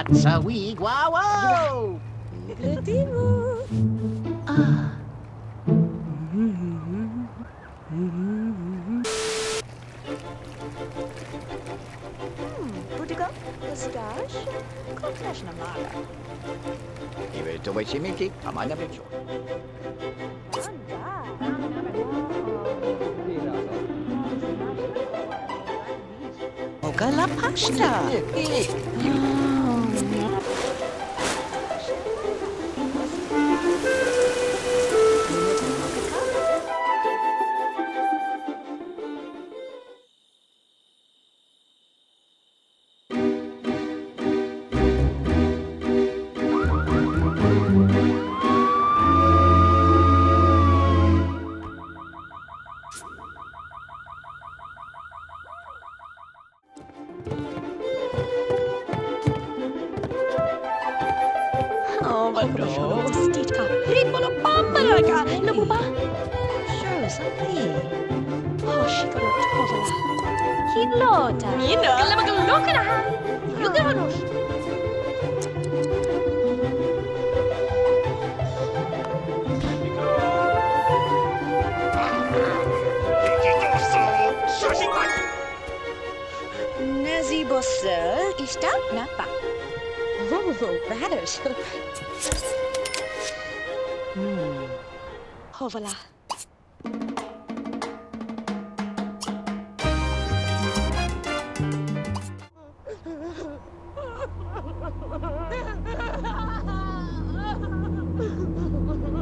Atsawi guau! Le timo. Ah. Budiga, pistache, koktash na mala. Iwe to wechimiki, amana becho. Ogala pasta. Oh my God! State car, ripolo pampa laka, nabuba. Sure, something. Oh, she got a total. Hilota. Mina, alam ko no ka na ha. Lugaronos. Nazi bossel, ista na pa. Volvo radish. Oh, voila.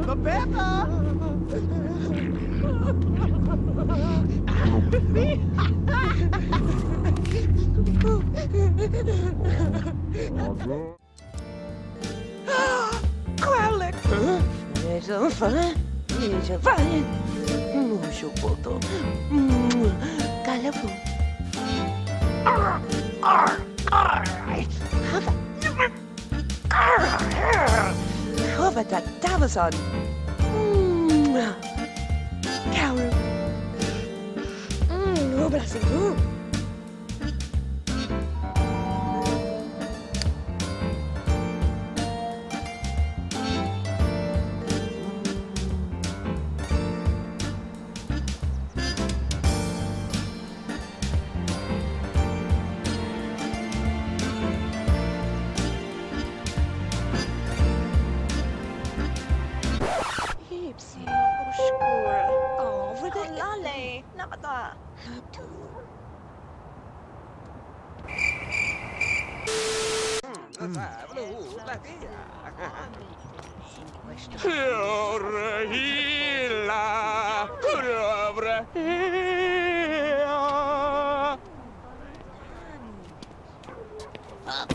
Rebecca! Fine. Musho boto. Calafu. Hover that Davison. Carol. Obrasidu.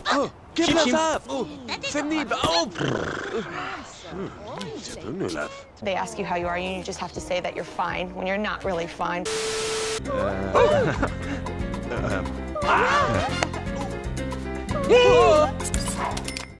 Oh, give it up! Oh, send me They ask you how you are, and you just have to say that you're fine when you're not really fine.